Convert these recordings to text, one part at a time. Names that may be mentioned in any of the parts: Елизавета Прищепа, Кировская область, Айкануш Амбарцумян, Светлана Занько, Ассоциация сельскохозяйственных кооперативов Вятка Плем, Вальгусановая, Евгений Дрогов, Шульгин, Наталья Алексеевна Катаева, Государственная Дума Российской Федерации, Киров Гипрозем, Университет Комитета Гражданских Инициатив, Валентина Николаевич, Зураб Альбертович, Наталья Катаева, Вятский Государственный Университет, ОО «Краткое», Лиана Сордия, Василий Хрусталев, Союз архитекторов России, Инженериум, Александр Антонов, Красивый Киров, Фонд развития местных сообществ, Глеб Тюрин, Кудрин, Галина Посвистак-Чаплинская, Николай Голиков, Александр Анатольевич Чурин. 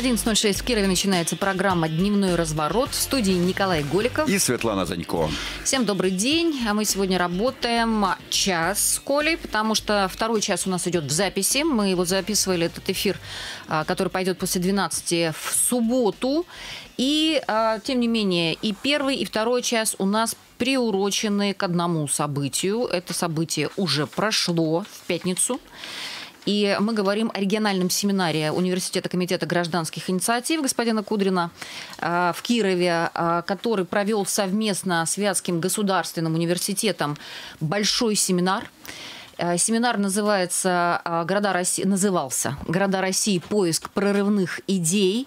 11.06 в Кирове начинается программа «Дневной разворот». В студии Николай Голиков и Светлана Занько. Всем добрый день. А мы сегодня работаем час с Колей, потому что второй час у нас идет в записи. Мы его записывали, этот эфир, который пойдет после 12 в субботу. И, тем не менее, и первый, и второй час у нас приурочены к одному событию. Это событие уже прошло в пятницу. И мы говорим о региональном семинаре Университета Комитета Гражданских Инициатив господина Кудрина в Кирове, который провел совместно с Вятским Государственным университетом большой семинар. Семинар называется назывался «Города России. Поиск прорывных идей».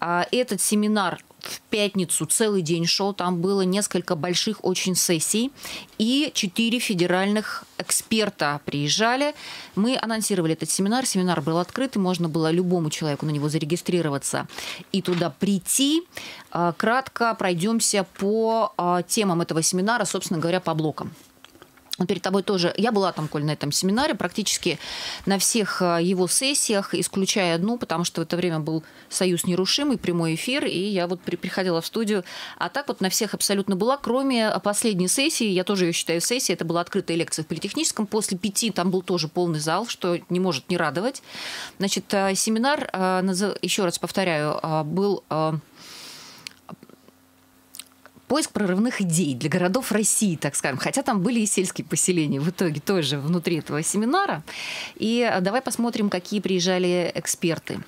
Этот семинар в пятницу целый день шел. Там было несколько больших очень сессий. И 4 федеральных эксперта приезжали. Мы анонсировали этот семинар. Семинар был открытый. Можно было любому человеку на него зарегистрироваться и туда прийти. Кратко пройдемся по темам этого семинара, собственно говоря, по блокам. Перед тобой тоже. Я была там, Коль, на этом семинаре, практически на всех его сессиях, исключая одну, потому что в это время был «Союз нерушимый», прямой эфир, и я вот приходила в студию. А так вот на всех абсолютно была, кроме последней сессии, я тоже ее считаю сессией, это была открытая лекция в Политехническом. После 5 там был тоже полный зал, что не может не радовать. Значит, семинар, еще раз повторяю, был... Поиск прорывных идей для городов России, так скажем. Хотя там были и сельские поселения в итоге тоже внутри этого семинара. И давай посмотрим, какие приезжали эксперты.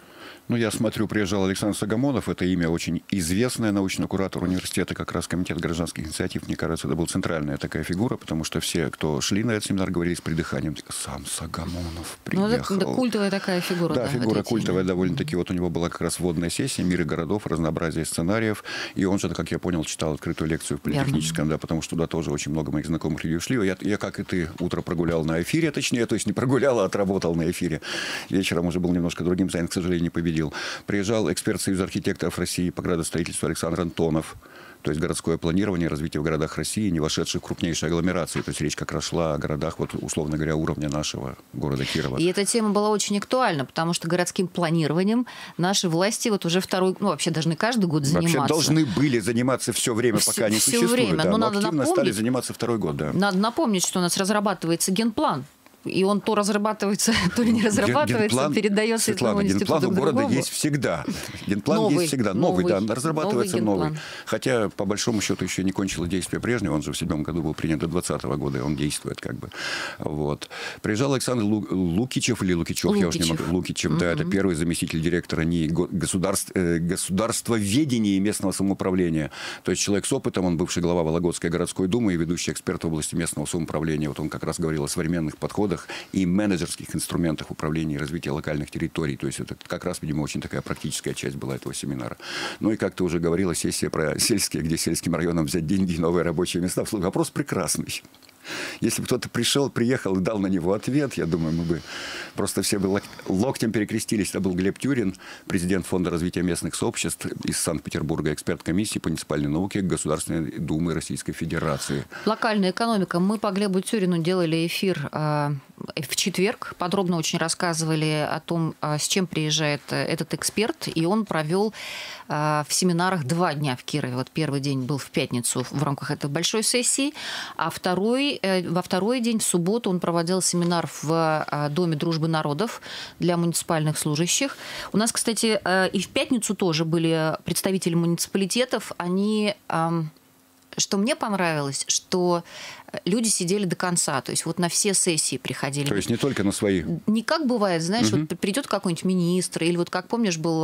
Ну, я смотрю, приезжал Александр Сагамонов. Это имя очень известное, научный куратор университета, как раз Комитет гражданских инициатив. Мне кажется, это была центральная такая фигура, потому что все, кто шли на этот семинар, говорили с придыханием. Сам Сагамонов приехал. Ну, это культовая такая фигура. Да, фигура культовая довольно-таки. Вот у него была как раз вводная сессия «Миры городов, разнообразие сценариев». И он же, как я понял, читал открытую лекцию в Политехническом, да, потому что туда тоже очень много моих знакомых людей ушли. Я, как и ты, утро прогулял на эфире, точнее, то есть не прогулял, а отработал на эфире. Вечером уже был немножко другим занят, к сожалению, не победил. Приезжал эксперт Союза архитекторов России по градостроительству Александр Антонов. То есть городское планирование, развитие в городах России, не вошедших в крупнейшие агломерации. То есть речь как раз шла о городах, вот, условно говоря, уровня нашего города Кирова. И эта тема была очень актуальна, потому что городским планированием наши власти вот уже второй, ну вообще должны каждый год заниматься. Вообще должны были заниматься все время, пока они существуют. Да, но активно стали заниматься второй год. Да. Надо напомнить, что у нас разрабатывается генплан. И он то разрабатывается, то ли не разрабатывается, генплан, передается этому институту к другому. Генплан у города есть всегда. Генплан новый, есть всегда. Новый, да, разрабатывается новый. Хотя, по большому счету, еще не кончило действие прежнего. Он же в 7 году был принят до 2020 года, и он действует как бы. Вот. Приезжал Александр Лукичёв или Лукичёв, я уже не могу. Лукичёв, да, это первый заместитель директора НИИ государствоведения и местного самоуправления. То есть человек с опытом, он бывший глава Вологодской городской думы и ведущий эксперт в области местного самоуправления. Вот он как раз говорил о современных подходах и менеджерских инструментах управления и развития локальных территорий. То есть это как раз, видимо, очень такая практическая часть была этого семинара. Ну и, как ты уже говорила, сессия про сельские, где сельским районам взять деньги и новые рабочие места. Вопрос прекрасный. Если бы кто-то пришел, приехал и дал на него ответ, я думаю, мы бы просто все бы локтем перекрестились. Это был Глеб Тюрин, президент Фонда развития местных сообществ из Санкт-Петербурга, эксперт комиссии по муниципальной науке Государственной Думы Российской Федерации. Локальная экономика. Мы по Глебу Тюрину делали эфир в четверг. Подробно очень рассказывали о том, с чем приезжает этот эксперт. И он провел в семинарах 2 дня в Кирове. Вот первый день был в пятницу в рамках этой большой сессии, а во второй день, в субботу, он проводил семинар в Доме дружбы народов для муниципальных служащих. У нас, кстати, и в пятницу тоже были представители муниципалитетов. Они... Что мне понравилось, что люди сидели до конца, то есть вот на все сессии приходили. То есть не только на свои. Не как бывает, знаешь, вот придет какой-нибудь министр, или вот как помнишь, был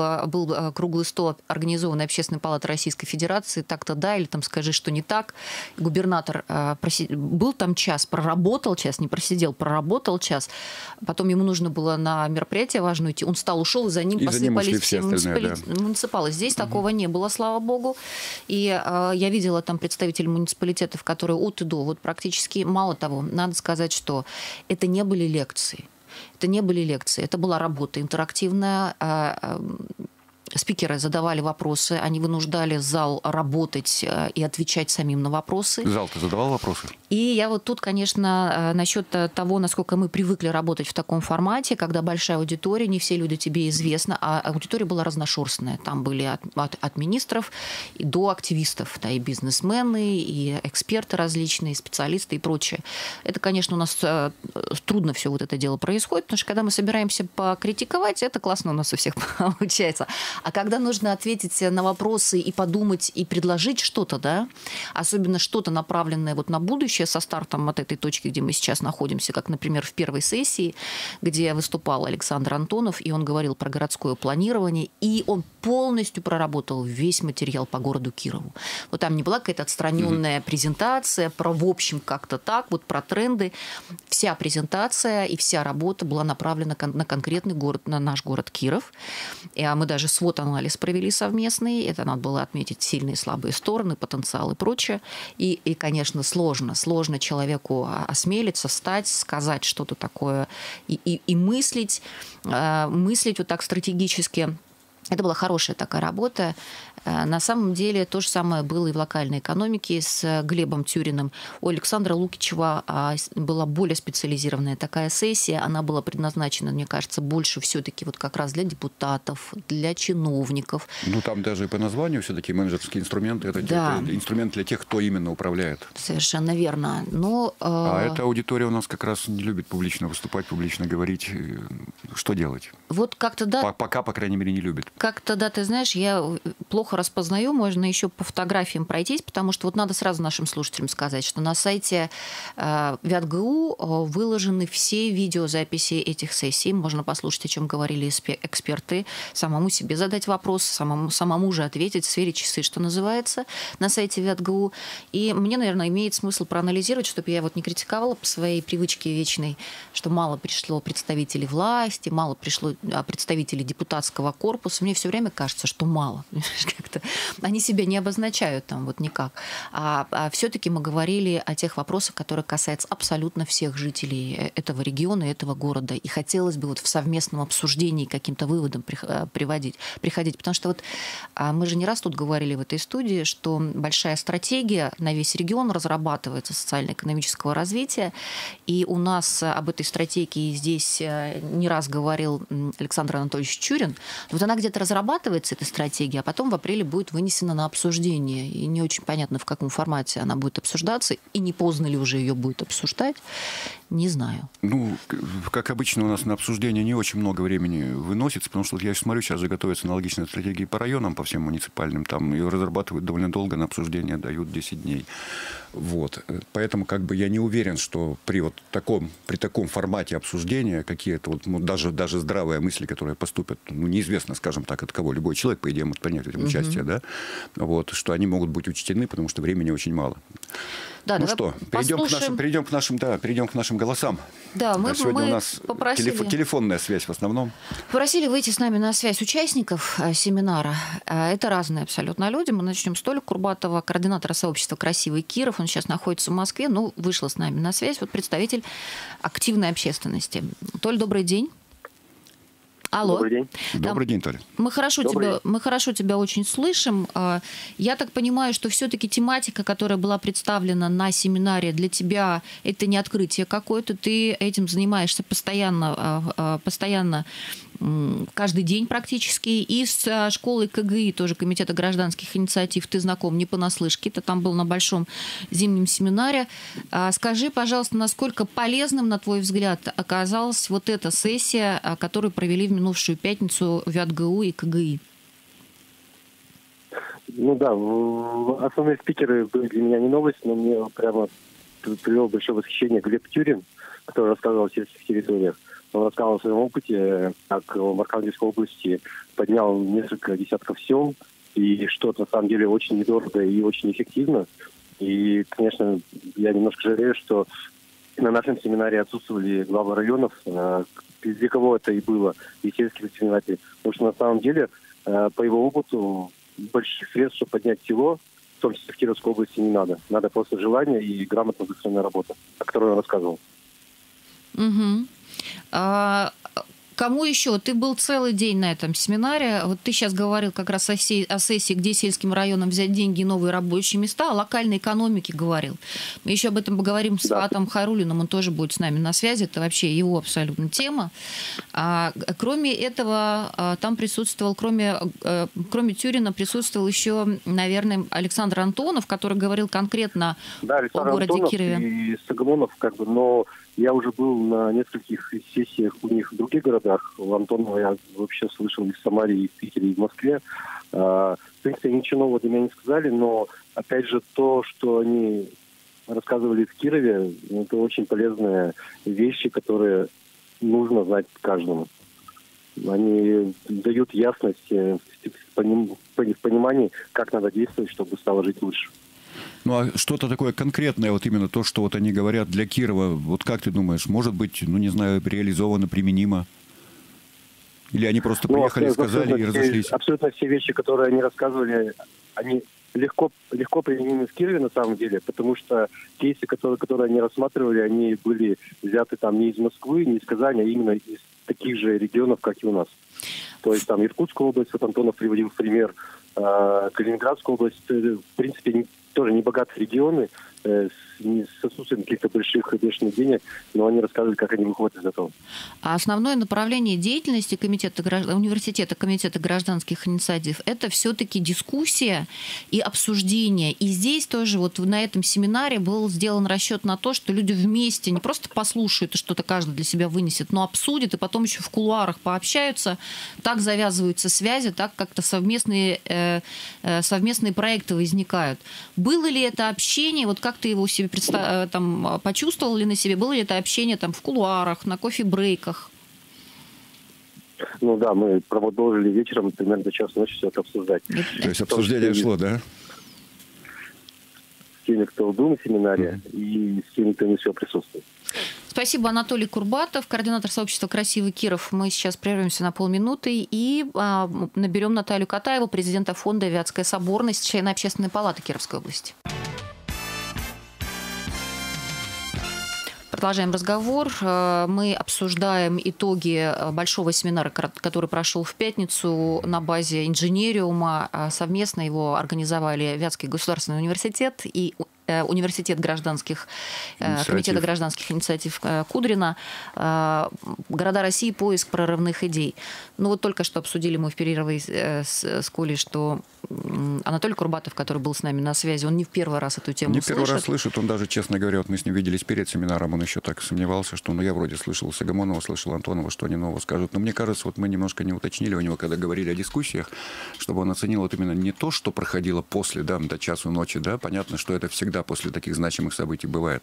круглый стол, организованный Общественной палатой Российской Федерации, так-то да, или там скажи, что не так. Губернатор был там час, проработал час, не просидел, проработал час. Потом ему нужно было на мероприятие важное идти, он встал, ушел, и за ним посыпались все муниципалы. Здесь такого не было, слава богу. И я видела там представители муниципалитетов, которые от и до, вот практически, мало того, надо сказать, что это не были лекции. Это не были лекции, это была работа интерактивная, спикеры задавали вопросы, они вынуждали зал работать и отвечать самим на вопросы. Зал-то задавал вопросы? И я вот тут, конечно, насчет того, насколько мы привыкли работать в таком формате, когда большая аудитория, не все люди тебе известны, а аудитория была разношерстная. Там были от министров до активистов, да, и бизнесмены, и эксперты различные, и специалисты и прочее. Это, конечно, у нас трудно все вот это дело происходит, потому что когда мы собираемся покритиковать, это классно у нас у всех получается. А когда нужно ответить на вопросы и подумать, и предложить что-то, да, особенно что-то направленное вот на будущее со стартом от этой точки, где мы сейчас находимся, как, например, в первой сессии, где выступал Александр Антонов, и он говорил про городское планирование, и он полностью проработал весь материал по городу Кирову. Вот там не была какая-то отстраненная презентация про, в общем, как-то так, вот про тренды. Вся презентация и вся работа была направлена на конкретный город, на наш город Киров. И мы даже свод-анализ провели совместный. Это надо было отметить сильные и слабые стороны, потенциал и прочее. И конечно, сложно человеку осмелиться, встать, сказать что-то такое и мыслить вот так стратегически. Это была хорошая такая работа. На самом деле то же самое было и в локальной экономике с Глебом Тюриным. У Александра Лукичёва была более специализированная такая сессия. Она была предназначена, мне кажется, больше все-таки вот как раз для депутатов, для чиновников. Ну там даже и по названию все-таки менеджерские инструменты. Это, да, это инструмент для тех, кто именно управляет. Совершенно верно. Но, а эта аудитория у нас как раз не любит публично выступать, публично говорить. Что делать? Вот как-то да. Пока, по крайней мере, не любит. Как-то да, ты знаешь, я плохо распознаю, можно еще по фотографиям пройтись, потому что вот надо сразу нашим слушателям сказать, что на сайте ВятГУ выложены все видеозаписи этих сессий, можно послушать, о чем говорили эксперты, самому себе задать вопрос, самому же ответить, сверить часы, что называется, на сайте ВятГУ. И мне, наверное, имеет смысл проанализировать, чтобы я вот не критиковала по своей привычке вечной, что мало пришло представителей власти, мало пришло представителей депутатского корпуса. Мне все время кажется, что мало. Как-то они себя не обозначают там вот никак. А все-таки мы говорили о тех вопросах, которые касаются абсолютно всех жителей этого региона, этого города. И хотелось бы вот в совместном обсуждении каким-то выводом приходить. Потому что вот мы же не раз тут говорили в этой студии, что большая стратегия на весь регион разрабатывается социально-экономического развития. И у нас об этой стратегии здесь не раз говорил Александр Анатольевич Чурин. Вот она где-то разрабатывается, эта стратегия, а потом в апреле будет вынесена на обсуждение. И не очень понятно, в каком формате она будет обсуждаться, и не поздно ли уже ее будет обсуждать, не знаю. Ну, как обычно, у нас на обсуждение не очень много времени выносится, потому что я смотрю, сейчас же готовятся аналогичные стратегии по районам, по всем муниципальным, там ее разрабатывают довольно долго, на обсуждение дают 10 дней. Вот. Поэтому как бы я не уверен, что при таком формате обсуждения какие-то, вот, ну, даже здравые мысли, которые поступят, ну, неизвестно, скажем так, от кого, любой человек, по идее, может принять в этом участие, да, вот, что они могут быть учтены, потому что времени очень мало. Да, ну что, перейдем к нашим голосам. Да, сегодня у нас телефонная связь в основном. Попросили выйти с нами на связь участников семинара. Это разные абсолютно люди. Мы начнем с Толи Курбатова, координатора сообщества «Красивый Киров». Он сейчас находится в Москве, но вышла с нами на связь. Вот представитель активной общественности. Толь, добрый день. Алло. Добрый день. Да, добрый день, Толя. Мы хорошо тебя очень слышим. Я так понимаю, что все-таки тематика, которая была представлена на семинаре, для тебя это не открытие какое-то. Ты этим занимаешься постоянно, каждый день практически. И с школой КГИ, тоже Комитета гражданских инициатив, ты знаком не понаслышке. Ты там был на большом зимнем семинаре. Скажи, пожалуйста, насколько полезным, на твой взгляд, оказалась вот эта сессия, которую провели в минувшую пятницу ВятГУ и КГИ? Ну да, основные спикеры были для меня не новость, но мне прямо привел большое восхищение Глеб Тюрин, который рассказывал о сельских территориях. Он рассказывал о своем опыте, как в Архангельской области поднял несколько десятков сел, и что на самом деле очень недорого и очень эффективно. И, конечно, я немножко жалею, что на нашем семинаре отсутствовали главы районов, для кого это и было, и сельские предприниматели. Потому что на самом деле, по его опыту, больших средств, чтобы поднять село, в том числе в Кировской области, не надо. Надо просто желание и грамотная выстроенная работа, о которой он рассказывал. Угу. Кому еще? Ты был целый день на этом семинаре. Вот ты сейчас говорил как раз о сессии, где сельским районам взять деньги и новые рабочие места, о локальной экономике говорил. Мы еще об этом поговорим с Фаатом Хайруллиным, он тоже будет с нами на связи, это вообще его абсолютно тема. А, кроме этого, там присутствовал, кроме Тюрина, присутствовал еще, наверное, Александр Антонов, который говорил конкретно о городе Антонов Кирове. И Сагамонов, как бы, но я уже был на нескольких сессиях у них в других городах. У Антонова я вообще слышал и в Самаре, и в Питере, и в Москве. В принципе, ничего нового для меня не сказали, но, опять же, то, что они рассказывали в Кирове, это очень полезные вещи, которые нужно знать каждому. Они дают ясность в понимании, как надо действовать, чтобы стало жить лучше. Ну а что-то такое конкретное, вот именно то, что вот они говорят для Кирова, вот как ты думаешь, может быть, ну не знаю, реализовано, применимо? Или они просто приехали, сказали и разошлись? Абсолютно все вещи, которые они рассказывали, они легко применимы в Кирове на самом деле, потому что кейсы, которые они рассматривали, они были взяты там не из Москвы, не из Казани, а именно из таких же регионов, как и у нас. То есть там Иркутскую область, вот Антонов приводил в пример, Калининградскую область, в принципе, тоже небогатые регионы, с отсутствием каких-то больших и бешеных денег, но они рассказывали, как они выходят из этого. А основное направление деятельности Университета Комитета Гражданских Инициатив – это все-таки дискуссия и обсуждение. И здесь тоже вот на этом семинаре был сделан расчет на то, что люди вместе не просто послушают и что-то каждый для себя вынесет, но обсудят и потом еще в кулуарах пообщаются. Так завязываются связи, так как-то совместные проекты возникают. Было ли это общение, вот как ты его себе там, почувствовал ли на себе, было ли это общение там в кулуарах, на кофе-брейках? Ну да, мы продолжили вечером, примерно до часа ночи все это обсуждать. То есть обсуждение шло, да? С теми, кто был на семинаре, и с теми, кто не все присутствует. Спасибо, Анатолий Курбатов, координатор сообщества «Красивый Киров». Мы сейчас прервемся на полминуты и наберем Наталью Катаеву, президента фонда «Авиатская соборность», члена общественной палаты Кировской области. Продолжаем разговор. Мы обсуждаем итоги большого семинара, который прошел в пятницу на базе инженериума. Совместно его организовали Вятский Государственный университет и Университет Комитета гражданских инициатив Кудрина, «Города России. Поиск прорывных идей». Ну вот только что обсудили мы в перерыве с Колей, что Анатолий Курбатов, который был с нами на связи, он не в первый раз эту тему слышит. Не в первый раз слышит, он даже, честно говоря, вот мы с ним виделись перед семинаром, он еще так сомневался, что, ну я вроде слышал Сагамонова, слышал Антонова, что они нового скажут. Но мне кажется, вот мы немножко не уточнили у него, когда говорили о дискуссиях, чтобы он оценил вот именно не то, что проходило после, да, до часу ночи, да, понятно, что это всегда после таких значимых событий бывает.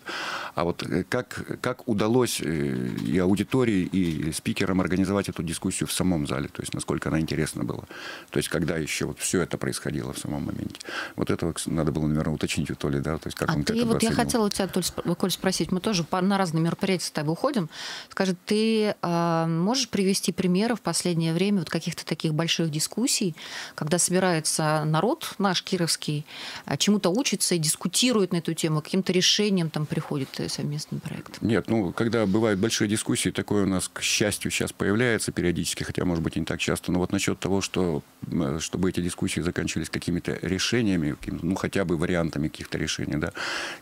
А вот как удалось и аудитории, и спикерам организовать эту дискуссию в самом зале, то есть насколько она интересна была, то есть когда еще вот все это происходило в самом моменте. Вот этого надо было, наверное, уточнить у Толи, да, то есть как он это оценил. Я хотела у тебя, Коль, спросить, мы тоже на разные мероприятия с тобой ходим. Скажи, ты можешь привести примеры в последнее время вот каких-то таких больших дискуссий, когда собирается народ наш кировский, чему-то учится и дискутирует на эту тему, каким-то решением там приходит совместный проект? Нет, ну, когда бывают большие дискуссии, такое у нас, к счастью, сейчас появляется периодически, хотя, может быть, не так часто, но вот насчет того, что, чтобы эти дискуссии заканчивались какими-то решениями, ну, хотя бы вариантами каких-то решений, да,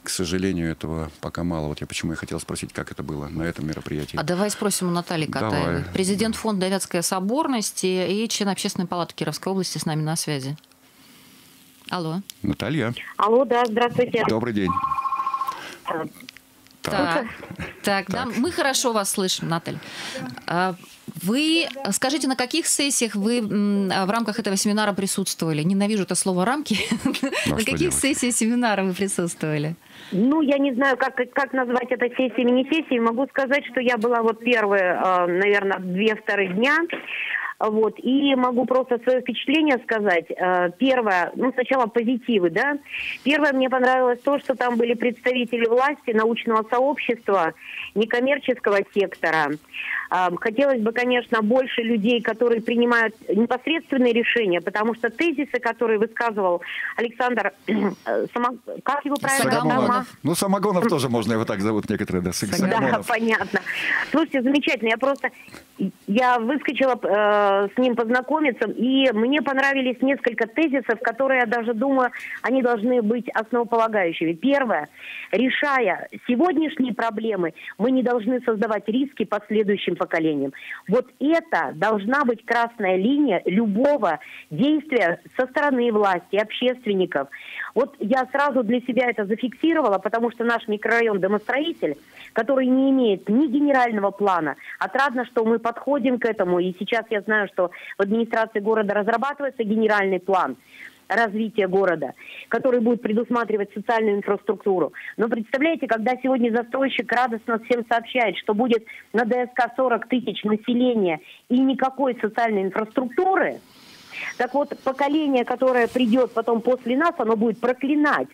к сожалению, этого пока мало. Вот я почему и хотел спросить, как это было на этом мероприятии. А давай спросим у Натальи Катаевой. Президент фонда «Вятская соборность» и член общественной палаты Кировской области с нами на связи. Алло. Наталья. Алло, да, здравствуйте. Добрый день. Так, да, мы хорошо вас слышим, Наталья. Вы скажите, на каких сессиях вы в рамках этого семинара присутствовали? Ненавижу это слово «рамки». На каких сессиях семинара вы присутствовали? Ну, я не знаю, как назвать это сессиями, не сессиями. Могу сказать, что я была вот первые, наверное, 2-3 дня. Вот. И могу просто свое впечатление сказать. Первое, сначала позитивы, да. Первое, мне понравилось то, что там были представители власти, научного сообщества, некоммерческого сектора. Хотелось бы, конечно, больше людей, которые принимают непосредственные решения, потому что тезисы, которые высказывал Александр, как его правильно? Сагамонов. Сагамонов тоже можно его так зовут, некоторые, да. Да, понятно. Слушайте, замечательно. Я выскочила с ним познакомиться, и мне понравились несколько тезисов, которые, я даже думаю, они должны быть основополагающими. Первое. Решая сегодняшние проблемы, мы не должны создавать риски последующим поколениям. Вот это должна быть красная линия любого действия со стороны власти, общественников. Вот я сразу для себя это зафиксировала, потому что наш микрорайон «Домостроитель», который не имеет ни генерального плана, отрадно, что мы подходим к этому, и сейчас я знаю, что в администрации города разрабатывается генеральный план развития города, который будет предусматривать социальную инфраструктуру. Но представляете, когда сегодня застройщик радостно всем сообщает, что будет на ДСК 40 тысяч населения и никакой социальной инфраструктуры, так вот поколение, которое придет потом после нас, оно будет проклинать.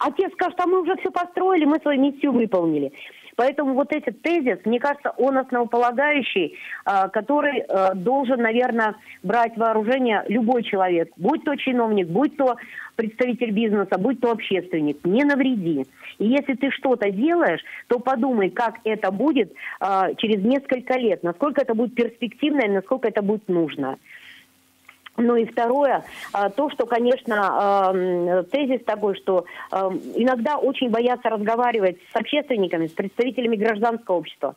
А те скажут, а мы уже все построили, мы свою миссию выполнили. Поэтому вот этот тезис, мне кажется, он основополагающий, который должен, наверное, брать вооружение любой человек. Будь то чиновник, будь то представитель бизнеса, будь то общественник. Не навреди. И если ты что-то делаешь, то подумай, как это будет через несколько лет. Насколько это будет перспективно и насколько это будет нужно. Ну и второе, то, что, конечно, тезис такой, что иногда очень боятся разговаривать с общественниками, с представителями гражданского общества.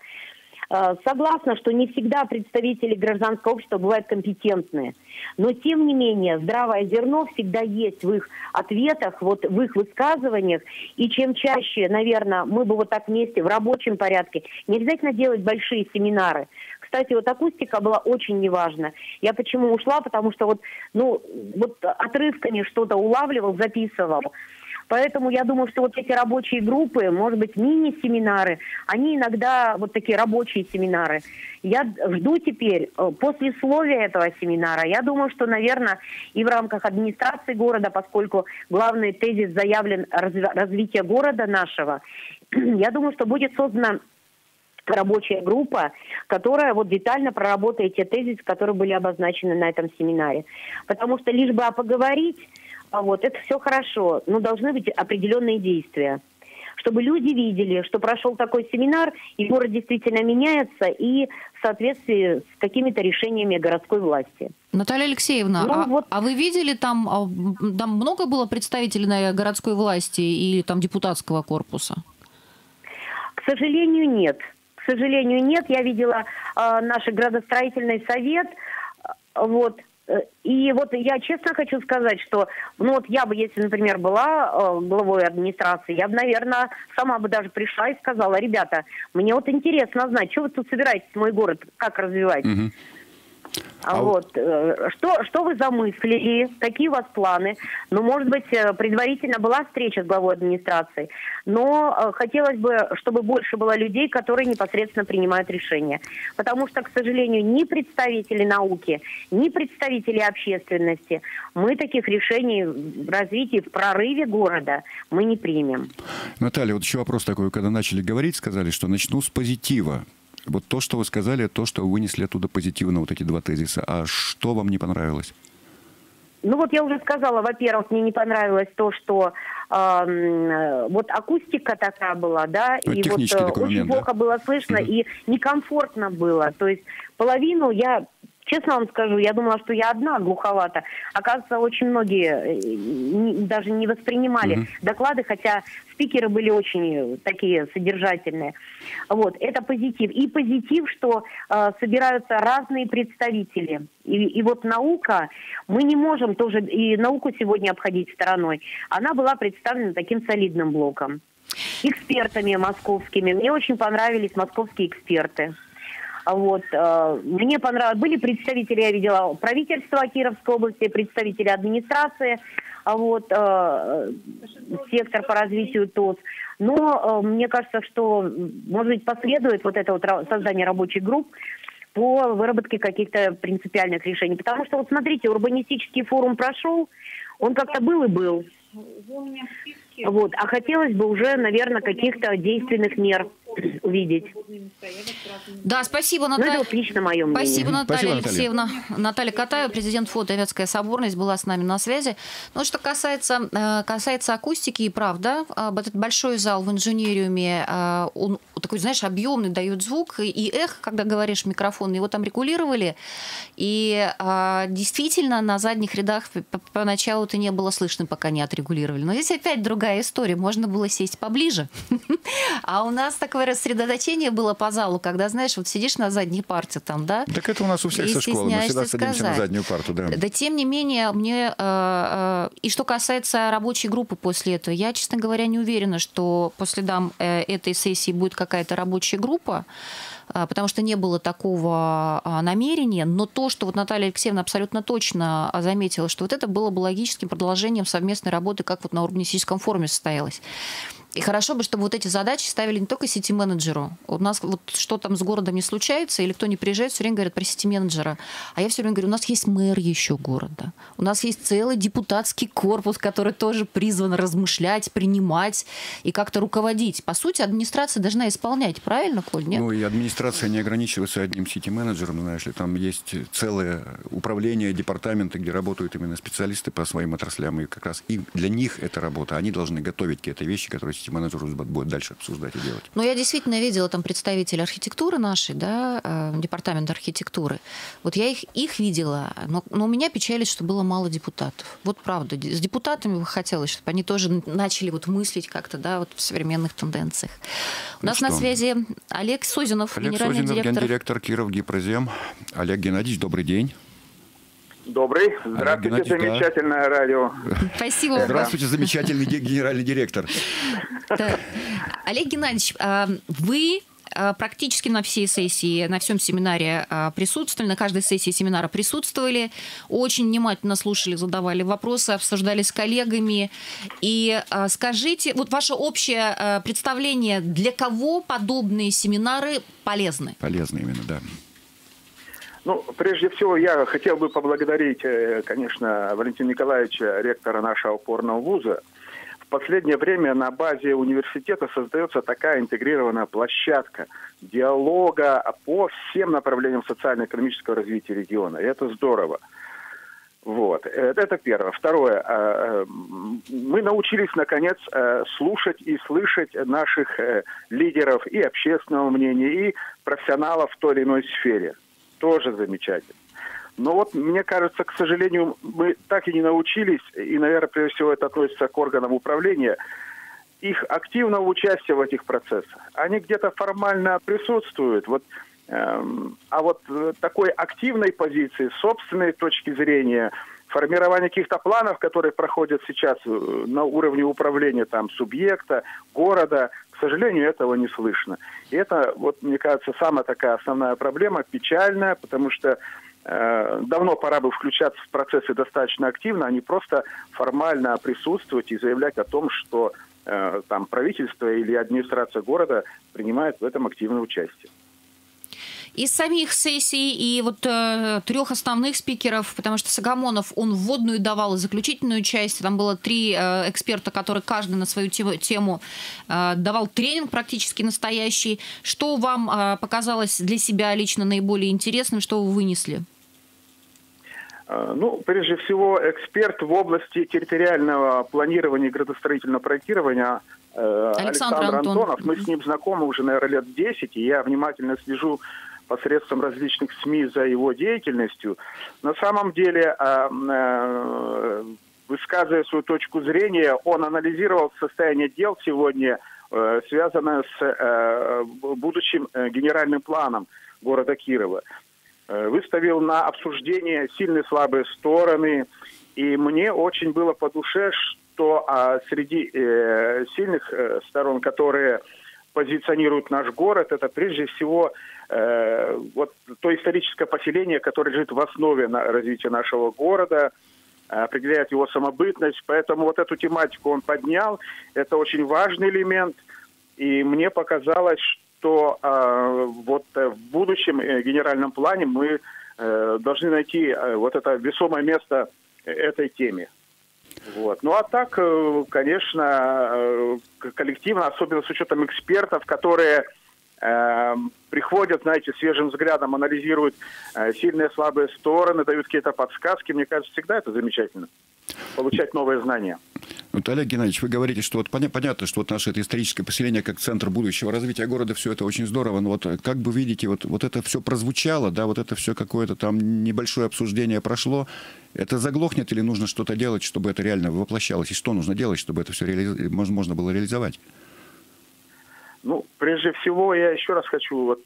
Согласна, что не всегда представители гражданского общества бывают компетентные, но, тем не менее, здравое зерно всегда есть в их ответах, вот в их высказываниях, и чем чаще, наверное, мы бы вот так вместе в рабочем порядке, не обязательно делать большие семинары. Кстати, вот акустика была очень неважна. Я почему ушла? Потому что вот отрывками что-то улавливал, записывал. Поэтому я думаю, что вот эти рабочие группы, может быть, мини-семинары, они иногда вот такие рабочие семинары. Я жду теперь послесловия этого семинара. Я думаю, что, наверное, и в рамках администрации города, поскольку главный тезис заявлен развитие города нашего, я думаю, что будет создана рабочая группа, которая вот детально проработает те тезисы, которые были обозначены на этом семинаре. Потому что лишь бы поговорить, вот это все хорошо, но должны быть определенные действия, чтобы люди видели, что прошел такой семинар, и город действительно меняется, и в соответствии с какими-то решениями городской власти. Наталья Алексеевна, а вы видели, там много было представителей городской власти и там депутатского корпуса? К сожалению, нет. К сожалению, нет. Я видела наш градостроительный совет, вот. И вот я честно хочу сказать, что, я бы, если, например, была главой администрации, я бы, наверное, сама бы даже пришла и сказала, ребята, мне вот интересно знать, что вы тут собираетесь мой город, как развивать. Угу. Что вы замыслили, какие у вас планы. Может быть, предварительно была встреча с главой администрации, но хотелось бы, чтобы больше было людей, которые непосредственно принимают решения. Потому что, к сожалению, ни представители науки, ни представители общественности, мы таких решений в развитии, в прорыве города мы не примем. Наталья, вот еще вопрос такой. Когда начали говорить, сказали, что начну с позитива. Вот то, что вы сказали, то, что вы вынесли оттуда позитивно, вот эти два тезиса. А что вам не понравилось? Я уже сказала, во-первых, мне не понравилось то, что акустика такая была, да, и очень плохо было слышно, и некомфортно было. То есть половину я... Честно вам скажу, я думала, что я одна глуховата. Оказывается, очень многие даже не воспринимали доклады, хотя спикеры были очень такие содержательные. Вот, это позитив. И позитив, что собираются разные представители. И вот наука, мы не можем тоже и науку сегодня обходить стороной. Она была представлена таким солидным блоком. Экспертами московскими. Мне очень понравились московские эксперты. Вот. Мне понравилось. Были представители, я видела, правительства Кировской области, представители администрации, сектор по развитию ТОС. Но мне кажется, что, может быть, последует вот это создание рабочих групп, по выработке каких-то принципиальных решений. Потому что, вот смотрите, урбанистический форум прошел, он как-то был и был. Вот, а хотелось бы уже, наверное, каких-то действенных мер увидеть. Да, спасибо, Наталья. Ну, это лично мое мнение. Спасибо, Наталья Алексеевна. Наталья Катаева, президент фонда «Авиатская соборность», была с нами на связи. Ну, что касается акустики, и правда, этот большой зал в инженериуме, он такой, знаешь, объемный, дает звук, и эхо, когда говоришь в микрофон, его там регулировали, и действительно на задних рядах поначалу это не было слышно, пока не отрегулировали. Но здесь опять другая история, можно было сесть поближе. А у нас такое рассредоточение было по залу, когда, знаешь, вот сидишь на задней парте там, да? Так это у нас у всех со школы, мы всегда садимся на заднюю парту, да. Да, тем не менее, мне... И что касается рабочей группы после этого, я, честно говоря, не уверена, что по следам этой сессии будет какая-то рабочая группа, потому что не было такого намерения. Но то, что вот Наталья Алексеевна абсолютно точно заметила, что вот это было бы логическим продолжением совместной работы, как вот на урбанистическом форуме состоялось. И хорошо бы, чтобы вот эти задачи ставили не только сети-менеджеру. У нас вот что там с городом не случается, или кто не приезжает, все время говорят про сети-менеджера. А я все время говорю, у нас есть мэр еще города. У нас есть целый депутатский корпус, который тоже призван размышлять, принимать и как-то руководить. По сути, администрация должна исполнять, правильно, Коль? Нет? Ну и администрация не ограничивается одним сети-менеджером, знаешь ли. Там есть целое управление, департаменты, где работают именно специалисты по своим отраслям. И как раз и для них эта работа. Они должны готовить какие-то вещи, которые менеджеру будет дальше обсуждать и делать. Но я действительно видела там представителей архитектуры нашей, да, департамента архитектуры. Вот я их видела, но у меня печалит, что было мало депутатов. Вот правда, с депутатами бы хотелось, чтобы они тоже начали вот мыслить как-то, да, вот в современных тенденциях. У нас на связи Олег Созинов, генеральный директор Киров Гипрозем. Олег Геннадьевич, добрый день. Добрый. Здравствуйте, замечательное радио. Спасибо. Здравствуйте, замечательный генеральный директор. Да. Олег Геннадьевич, вы практически на всей сессии, на всем семинаре присутствовали, на каждой сессии семинара присутствовали, очень внимательно слушали, задавали вопросы, обсуждали с коллегами. И скажите, вот ваше общее представление, для кого подобные семинары полезны? Полезны именно, да. Ну, прежде всего, я хотел бы поблагодарить, конечно, Валентина Николаевича, ректора нашего опорного вуза. В последнее время на базе университета создается такая интегрированная площадка диалога по всем направлениям социально-экономического развития региона. И это здорово. Вот. Это первое. Второе. Мы научились, наконец, слушать и слышать наших лидеров и общественного мнения, и профессионалов в той или иной сфере. Тоже замечательно. Но вот, мне кажется, к сожалению, мы так и не научились, и, наверное, прежде всего это относится к органам управления, их активного участия в этих процессах. Они где-то формально присутствуют, вот, а вот такой активной позиции, собственной точки зрения, формирование каких-то планов, которые проходят сейчас на уровне управления там, субъекта, города, к сожалению, этого не слышно. И это, вот, мне кажется, самая такая основная проблема, печальная, потому что давно пора бы включаться в процессы достаточно активно, а не просто формально присутствовать и заявлять о том, что там, правительство или администрация города принимает в этом активное участие. Из самих сессий и вот трех основных спикеров, потому что Сагамонов, он вводную давал и заключительную часть. Там было три эксперта, которые каждый на свою тему давал тренинг практически настоящий. Что вам показалось для себя лично наиболее интересным, что вы вынесли? Ну, прежде всего, эксперт в области территориального планирования и градостроительного проектирования Александр Антонов. Мы с ним знакомы уже, наверное, лет 10, и я внимательно слежу посредством различных СМИ за его деятельностью. На самом деле, высказывая свою точку зрения, он анализировал состояние дел сегодня, связанное с будущим генеральным планом города Кирова. Выставил на обсуждение сильные и слабые стороны. И мне очень было по душе, что среди сильных сторон, которые позиционируют наш город, это прежде всего вот то историческое поселение, которое лежит в основе развития нашего города, определяет его самобытность. Поэтому вот эту тематику он поднял. Это очень важный элемент. И мне показалось, что вот в будущем генеральном плане мы должны найти вот это весомое место этой теме. Вот. Ну а так, конечно, коллективно, особенно с учетом экспертов, которые приходят, знаете, свежим взглядом, анализируют сильные и слабые стороны, дают какие-то подсказки. Мне кажется, всегда это замечательно. Получать новые знания. Вот, Олег Геннадьевич, вы говорите, что вот понятно, что вот наше это историческое поселение как центр будущего развития города, все это очень здорово, но вот как бы видите, вот это все прозвучало, да, вот это все какое-то там небольшое обсуждение прошло, это заглохнет или нужно что-то делать, чтобы это реально воплощалось? И что нужно делать, чтобы это все можно было реализовать? Ну, прежде всего, я еще раз хочу вот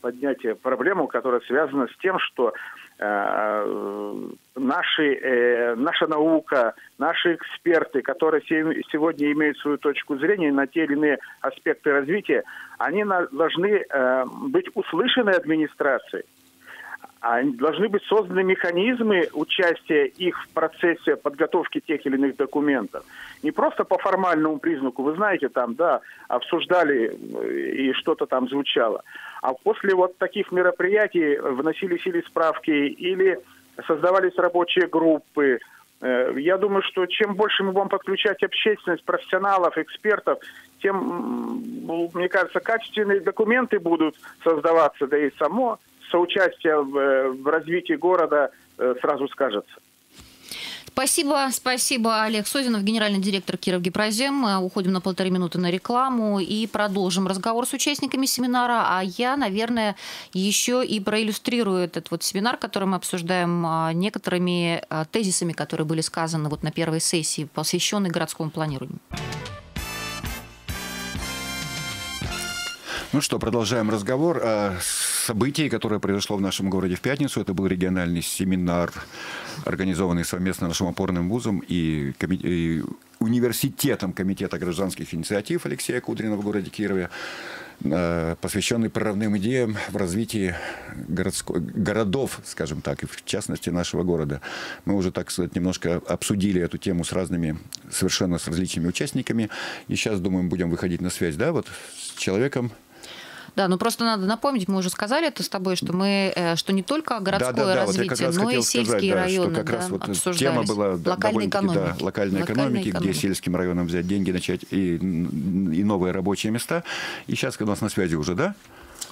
поднять проблему, которая связана с тем, что наша наука, наши эксперты, которые сегодня имеют свою точку зрения на те или иные аспекты развития, они должны быть услышаны администрацией. Должны быть созданы механизмы участия их в процессе подготовки тех или иных документов. Не просто по формальному признаку, вы знаете, там, да, обсуждали и что-то там звучало. А после вот таких мероприятий вносились или справки, или создавались рабочие группы. Я думаю, что чем больше мы будем подключать общественность, профессионалов, экспертов, тем, мне кажется, качественные документы будут создаваться, да и само соучастие в развитии города сразу скажется. Спасибо, спасибо, Олег Созинов, генеральный директор Киров Гипрозем. Уходим на 1,5 минуты на рекламу и продолжим разговор с участниками семинара. А я, наверное, еще и проиллюстрирую этот вот семинар, который мы обсуждаем, некоторыми тезисами, которые были сказаны вот на первой сессии, посвященной городскому планированию. Ну что, продолжаем разговор о событии, которое произошло в нашем городе в пятницу. Это был региональный семинар, организованный совместно нашим опорным вузом и университетом Комитета гражданских инициатив Алексея Кудрина в городе Кирове, посвященный прорывным идеям в развитии городов, скажем так, и в частности нашего города. Мы уже, так сказать, немножко обсудили эту тему с разными, совершенно с различными участниками. И сейчас, думаю, будем выходить на связь, да, вот с человеком. Да, ну просто надо напомнить, мы уже сказали это с тобой, что не только городское развитие, вот но и сельские районы обсуждались. Локальной экономики. Локальной экономики, где сельским районам взять деньги, начать и новые рабочие места. И сейчас у нас на связи уже, да?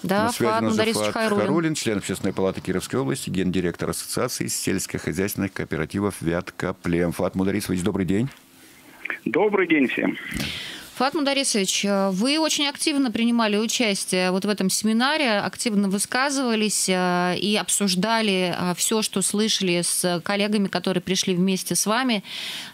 Да, Фаат Хайруллин, член Общественной палаты Кировской области, гендиректор Ассоциации сельскохозяйственных кооперативов Вятка Плем. Фаат Мударисович, добрый день. Добрый день всем. Фаат Мударисович, вы очень активно принимали участие вот в этом семинаре, активно высказывались и обсуждали все, что слышали с коллегами, которые пришли вместе с вами.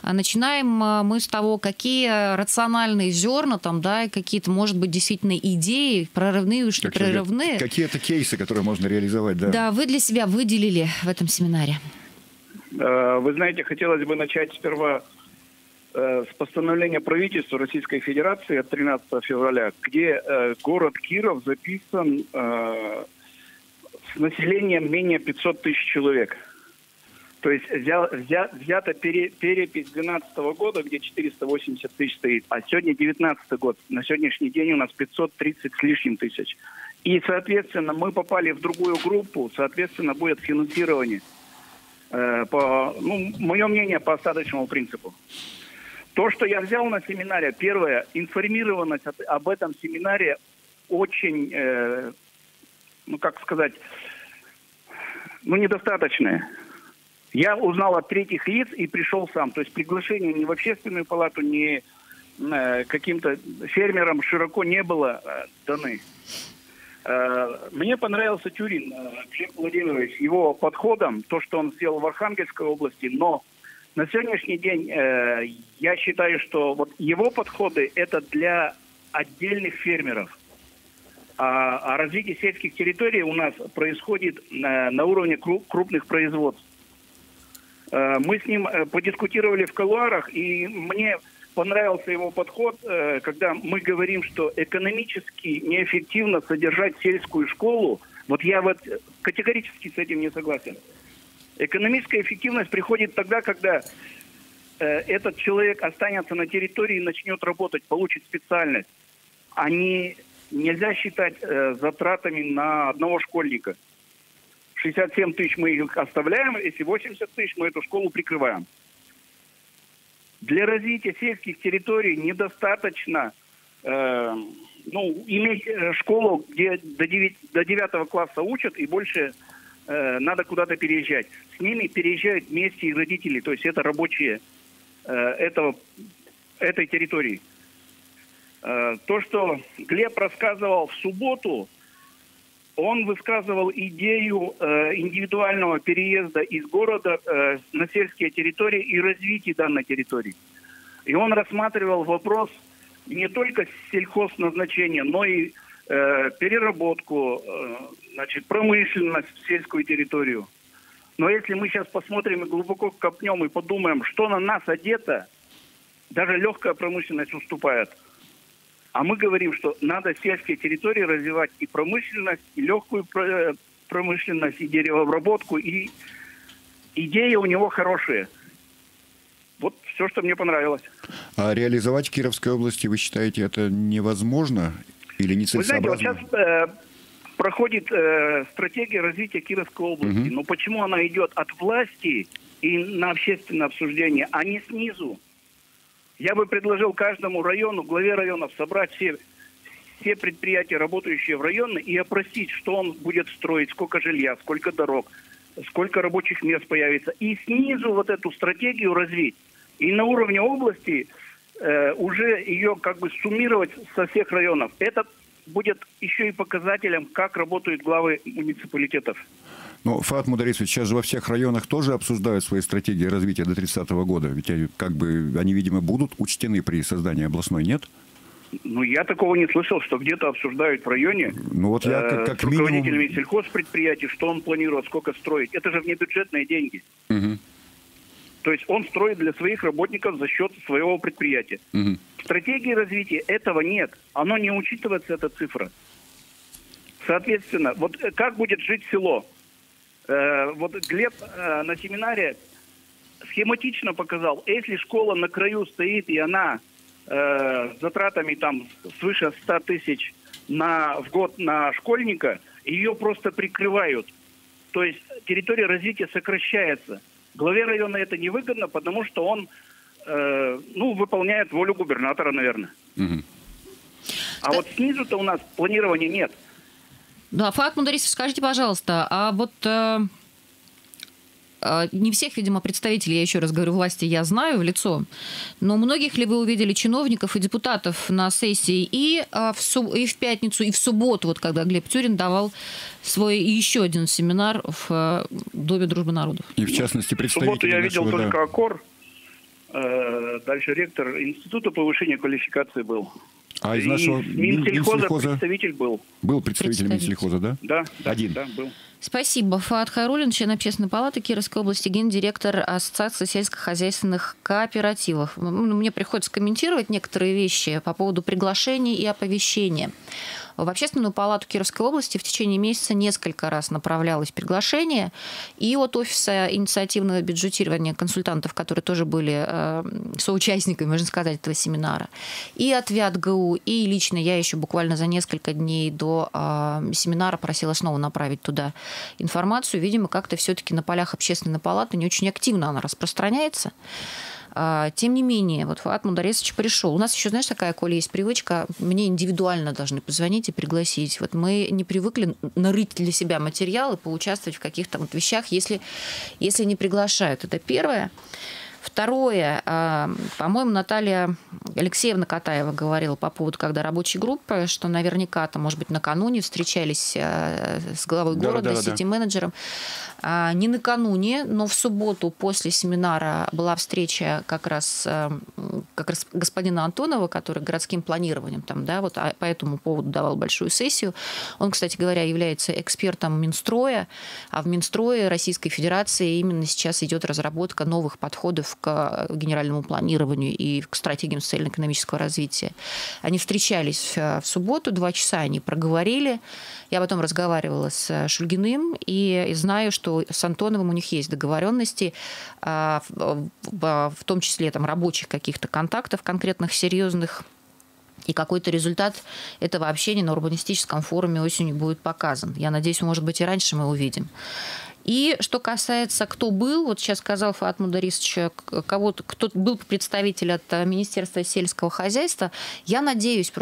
Начинаем мы с того, какие рациональные зерна там, да, и какие-то, может быть, действительно идеи, прорывные, уж не прорывные. Какие-то кейсы, которые можно реализовать, да. Да, вы для себя выделили в этом семинаре. Вы знаете, хотелось бы начать сперва с постановления правительства Российской Федерации от 13 февраля, где город Киров записан с населением менее 500 тысяч человек. То есть взята перепись 2012 года, где 480 тысяч стоит, а сегодня 2019 год. На сегодняшний день у нас 530 с лишним тысяч. И, соответственно, мы попали в другую группу, соответственно, будет финансирование, мое мнение, по остаточному принципу. То, что я взял на семинаре, первое, информированность об этом семинаре очень, недостаточная. Я узнал от третьих лиц и пришел сам. То есть приглашение ни в общественную палату, ни каким-то фермерам широко не было даны. Мне понравился Чурин Глеб Владимирович, его подходом, то, что он сделал в Архангельской области, но на сегодняшний день я считаю, что вот его подходы – это для отдельных фермеров. А развитие сельских территорий у нас происходит на уровне крупных производств. Мы с ним подискутировали в колуарах, и мне понравился его подход, когда мы говорим, что экономически неэффективно содержать сельскую школу. Вот я вот категорически с этим не согласен. Экономическая эффективность приходит тогда, когда этот человек останется на территории и начнет работать, получит специальность, а не нельзя считать затратами на одного школьника. 67 тысяч мы их оставляем, если 80 тысяч мы эту школу прикрываем. Для развития сельских территорий недостаточно иметь школу, где до 9 класса учат, и больше надо куда-то переезжать. С ними переезжают вместе и родители, то есть это рабочие этой территории. То, что Глеб рассказывал в субботу, он высказывал идею индивидуального переезда из города на сельские территории и развития данной территории. И он рассматривал вопрос не только сельхозназначения, но и переработку, промышленность в сельскую территорию. Но если мы сейчас посмотрим и глубоко копнем и подумаем, что на нас одето, даже легкая промышленность уступает. А мы говорим, что надо сельские территории развивать и промышленность, и легкую промышленность, и деревообработку. И идеи у него хорошие. Вот все, что мне понравилось. А реализовать в Кировской области, вы считаете, это невозможно или нецелесообразно? Вы знаете, вот сейчас проходит стратегия развития Кировской области. Угу. Но почему она идет от власти и на общественное обсуждение, а не снизу? Я бы предложил каждому району, главе районов, собрать все предприятия, работающие в районе, и опросить, что он будет строить, сколько жилья, сколько дорог, сколько рабочих мест появится. И снизу вот эту стратегию развить. И на уровне области уже ее суммировать со всех районов. Это будет еще и показателем, как работают главы муниципалитетов. Но, Фаат Мударисович, сейчас же во всех районах тоже обсуждают свои стратегии развития до 30-го года. Ведь они, видимо, будут учтены при создании областной, нет? Ну, я такого не слышал, что где-то обсуждают в районе с руководителями сельхозпредприятий, что он планирует, сколько строить. Это же внебюджетные деньги. Угу. То есть он строит для своих работников за счет своего предприятия. Угу. В стратегии развития этого нет. Оно не учитывается, эта цифра. Соответственно, вот как будет жить село? Вот Глеб на семинаре схематично показал, если школа на краю стоит, и она затратами там свыше 100 тысяч в год на школьника, ее просто прикрывают. То есть территория развития сокращается. Главе района это невыгодно, потому что он выполняет волю губернатора, наверное. Угу. А вот снизу-то у нас планирования нет. Да, Фаат Мударисович, скажите, пожалуйста, а вот не всех, видимо, представителей, я еще раз говорю, власти я знаю в лицо, но многих ли вы увидели чиновников и депутатов на сессии и в пятницу, и в субботу, вот когда Глеб Тюрин давал свой еще один семинар в Доме дружбы народов? И в частности представители. В субботу я видел только АКОР, дальше ректор Института повышения квалификации был. А из нашего Минсельхоза представитель был. Был представитель Минсельхоза, да? Да. Один. Да, был. Спасибо. Фаат Хайруллин, член общественной палаты Кировской области, гендиректор Ассоциации сельскохозяйственных кооперативов. Мне приходится комментировать некоторые вещи по поводу приглашений и оповещения. В общественную палату Кировской области в течение месяца несколько раз направлялось приглашение и от офиса инициативного бюджетирования консультантов, которые тоже были соучастниками, можно сказать, этого семинара, и от ВятГУ, и лично я еще буквально за несколько дней до семинара просила снова направить туда информацию. Видимо, как-то все-таки на полях общественной палаты не очень активно она распространяется. Тем не менее, вот Фаат Мударисович пришел. У нас еще, знаешь, такая, Коля, есть привычка, мне индивидуально должны позвонить и пригласить. Вот мы не привыкли нарыть для себя материалы, поучаствовать в каких-то вот вещах, если не приглашают. Это первое. Второе, по-моему, Наталья Алексеевна Катаева говорила по поводу, когда рабочей группы, что наверняка, там, может быть, накануне встречались с главой города, с сити-менеджером. Не накануне, но в субботу после семинара была встреча как раз господина Антонова, который городским планированием там, да, вот по этому поводу давал большую сессию. Он, кстати говоря, является экспертом Минстроя, а в Минстрое Российской Федерации именно сейчас идет разработка новых подходов к генеральному планированию и к стратегиям социально-экономического развития. Они встречались в субботу, 2 часа они проговорили. Я потом разговаривала с Шульгиным и знаю, что с Антоновым у них есть договоренности, в том числе там рабочих каких-то контактов конкретных, серьезных, И какой-то результат этого общения на урбанистическом форуме осенью будет показан. Я надеюсь, может быть, и раньше мы увидим. И что касается, кто был, вот сейчас сказал Фаат Мударисович, кто был представитель от Министерства сельского хозяйства, я надеюсь,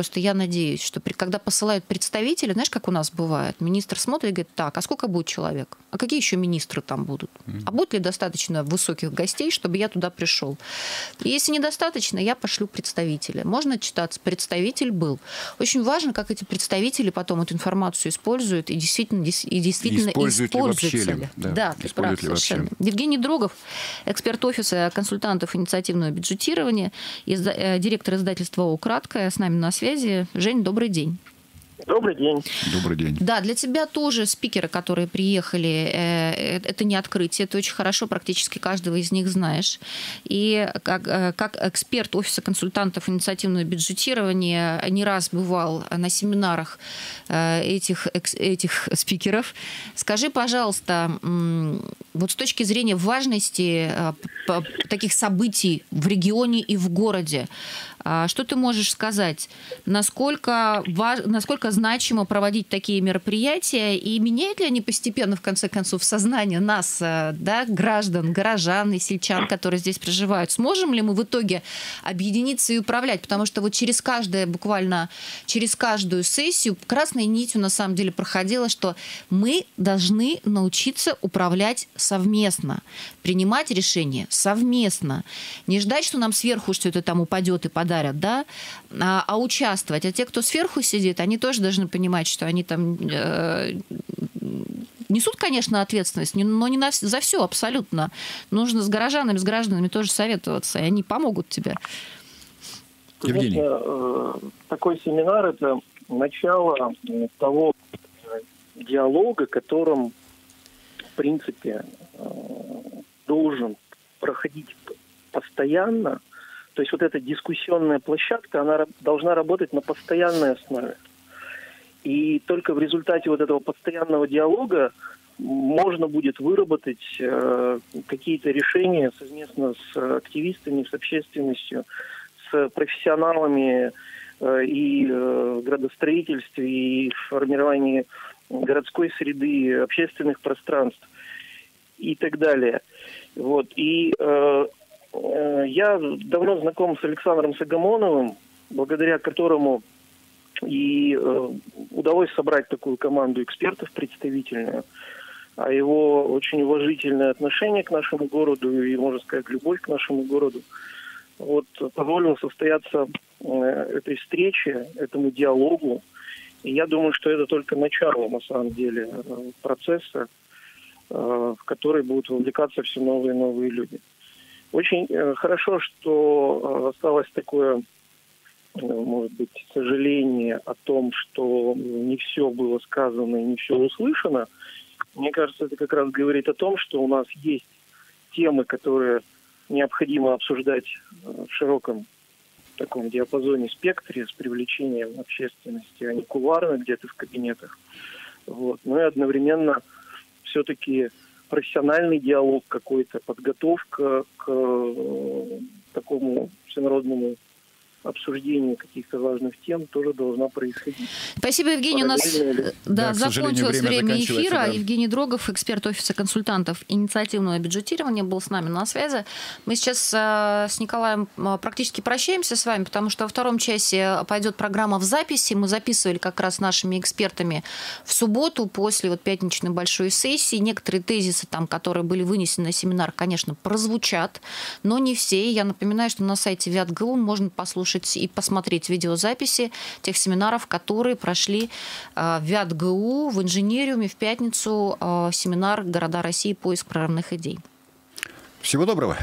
что когда посылают представителей, знаешь, как у нас бывает, министр смотрит и говорит, так, а сколько будет человек? А какие еще министры там будут? А будет ли достаточно высоких гостей, чтобы я туда пришел? Если недостаточно, я пошлю представителя. Можно читаться, представитель был. Очень важно, как эти представители потом эту информацию используют и действительно используют. Да, ты прав, совершенно. Евгений Дрогов, эксперт офиса консультантов инициативного бюджетирования, директор издательства ОО «Краткое», с нами на связи. Жень, добрый день. Добрый день. Добрый день. Да, для тебя тоже спикеры, которые приехали, это не открытие, ты очень хорошо практически каждого из них знаешь. И как эксперт офиса консультантов инициативного бюджетирования не раз бывал на семинарах этих спикеров. Скажи, пожалуйста, вот с точки зрения важности таких событий в регионе и в городе, что ты можешь сказать? Насколько значимо проводить такие мероприятия? И меняют ли они постепенно, в конце концов, сознание нас, да, граждан, горожан и сельчан, которые здесь проживают? Сможем ли мы в итоге объединиться и управлять? Потому что вот через каждую сессию красной нитью на самом деле проходило, что мы должны научиться управлять совместно, принимать решения совместно. Не ждать, что нам сверху что-то там упадет и подарят, да, а участвовать. А те, кто сверху сидит, они тоже должны понимать, что они там несут, конечно, ответственность, но не за все абсолютно. Нужно с гражданами тоже советоваться, и они помогут тебе. Евгений. Такой семинар – это начало того диалога, которым, в принципе, должен проходить постоянно. То есть вот эта дискуссионная площадка, она должна работать на постоянной основе. И только в результате вот этого постоянного диалога можно будет выработать какие-то решения совместно с активистами, с общественностью, с профессионалами и в градостроительстве, и в формировании городской среды, общественных пространств и так далее. Вот. И я давно знаком с Александром Сагамоновым, благодаря которому и удалось собрать такую команду экспертов представительную. А его очень уважительное отношение к нашему городу и, можно сказать, любовь к нашему городу вот позволил состояться этой встрече, этому диалогу. И я думаю, что это только начало, на самом деле, процесса, в который будут вовлекаться все новые и новые люди. Очень хорошо, что осталось такое, может быть, сожаление о том, что не все было сказано и не все услышано. Мне кажется, это как раз говорит о том, что у нас есть темы, которые необходимо обсуждать в широком таком диапазоне, спектре, с привлечением общественности, а не кулуарно где-то в кабинетах. Вот. Но и одновременно все-таки профессиональный диалог какой-то, подготовка к такому всенародному обсуждению каких-то важных тем тоже должна происходить. Спасибо, Евгений. У нас закончилось время эфира. Да. Евгений Дрогов, эксперт офиса консультантов инициативного бюджетирования, был с нами на связи. Мы сейчас с Николаем практически прощаемся с вами, потому что во втором часе пойдет программа в записи. Мы записывали как раз с нашими экспертами в субботу после вот пятничной большой сессии. Некоторые тезисы, там, которые были вынесены на семинар, конечно, прозвучат, но не все. Я напоминаю, что на сайте Вятгу можно послушать и посмотреть видеозаписи тех семинаров, которые прошли в ВятГУ, в инженериуме в пятницу, семинар «Города России. Поиск прорывных идей». Всего доброго.